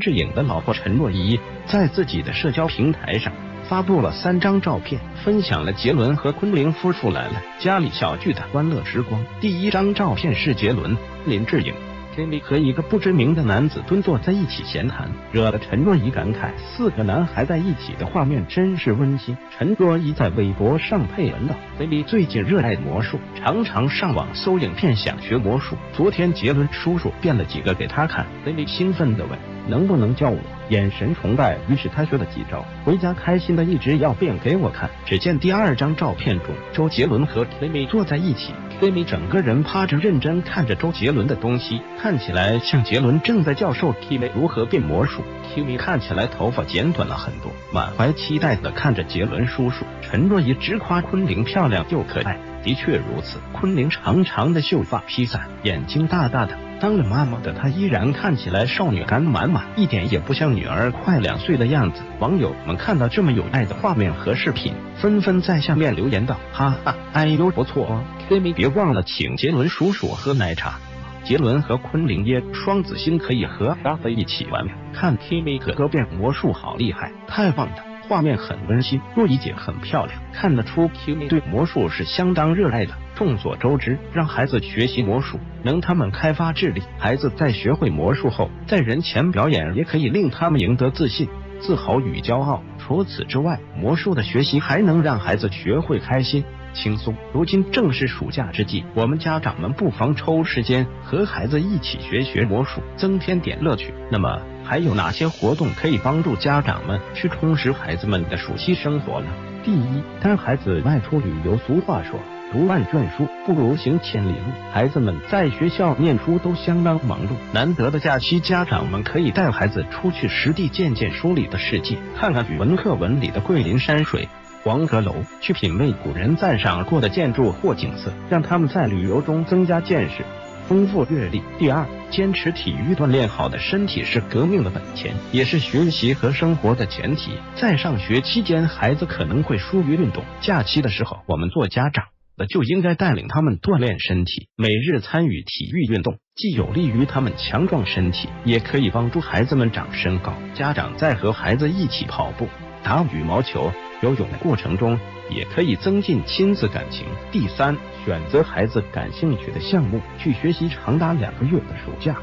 金智颖的老婆陈若仪在自己的社交平台上发布了3张照片，分享了杰伦和昆凌夫妇来了家里小聚的欢乐时光。第1张照片是杰伦、林志颖、Kimi 和一个不知名的男子蹲坐在一起闲谈，惹得陈若仪感慨4个男孩在一起的画面真是温馨。陈若仪在微博上配文道 ：“Kimi 最近热爱魔术，常常上网搜影片，想学魔术。昨天杰伦叔叔变了几个给他看 ，Kimi 兴奋地问能不能教我？眼神崇拜，于是他学了几招，回家开心的一直要变给我看。”只见第2张照片中，周杰伦和 Kimi 坐在一起。Kimi 整个人趴着认真看着周杰伦的东西，看起来像杰伦正在教授 Kimi 如何变魔术。Kimi 看起来头发剪短了很多，满怀期待的看着杰伦叔叔。陈若仪直夸昆凌漂亮又可爱，的确如此。昆凌长长的秀发披散，眼睛大大的，当了妈妈的她依然看起来少女感满满，一点也不像女儿快2岁的样子。网友们看到这么有爱的画面和视频，纷纷在下面留言道：“哈哈，哎呦不错哦 ，Kimi 别忘了请杰伦叔叔喝奶茶。”杰伦和昆凌耶双子星可以和阿飞一起玩，看 Kimi 哥哥变魔术好厉害，太棒了。画面很温馨，若仪姐很漂亮，看得出 Kimi 对魔术是相当热爱的。众所周知，让孩子学习魔术，能他们开发智力。孩子在学会魔术后，在人前表演也可以令他们赢得自信、自豪与骄傲。除此之外，魔术的学习还能让孩子学会开心、轻松。如今正是暑假之际，我们家长们不妨抽时间和孩子一起学学魔术，增添点乐趣。那么，还有哪些活动可以帮助家长们去充实孩子们的暑期生活呢？第1，带孩子外出旅游。俗话说，读万卷书不如行千里路。孩子们在学校念书都相当忙碌，难得的假期，家长们可以带孩子出去实地见见书里的世界，看看语文课文里的桂林山水、黄阁楼，去品味古人赞赏过的建筑或景色，让他们在旅游中增加见识，丰富阅历。第2，坚持体育锻炼。好的身体是革命的本钱，也是学习和生活的前提。在上学期间，孩子可能会疏于运动，假期的时候，我们做家长的就应该带领他们锻炼身体，每日参与体育运动，既有利于他们强壮身体，也可以帮助孩子们长身高。家长在和孩子一起跑步、打羽毛球、游泳的过程中，也可以增进亲子感情。第3，选择孩子感兴趣的项目。去学习长达2个月的暑假，